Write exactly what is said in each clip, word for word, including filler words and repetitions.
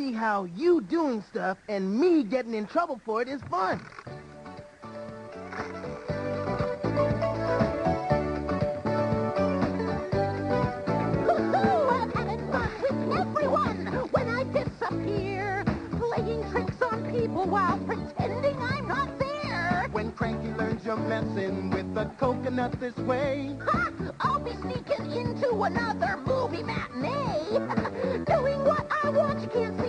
See how you doing stuff and me getting in trouble for it is fun. I'm having fun with everyone when I disappear, playing tricks on people while pretending I'm not there. When Cranky learns your lesson with a coconut this way, ha! I'll be sneaking into another movie matinee. Doing what I want, you can't see.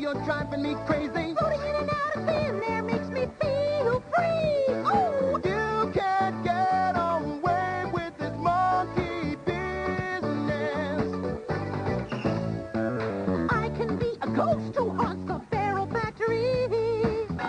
You're driving me crazy. Floating in and out of thin air makes me feel free. Oh, you can't get away with this monkey business. I can be a ghost who haunts the barrel factory,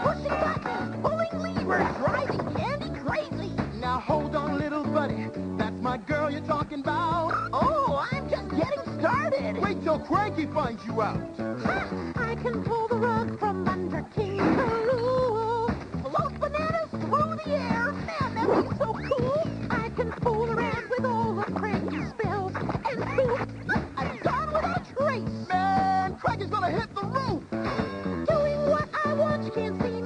pushing buttons, pulling levers, driving candy crazy. Now hold on, little buddy, that's my girl you're talking about. Oh, I'm just getting started. Wait till Cranky finds you out. Ha! I can pull the rug from under King Karoo, float bananas through the air, man, that'd be so cool. I can fool around with all of Cranky's spells and boots. I'm gone without trace. Man, Cranky's gonna hit the roof. Doing what I want, you can't see.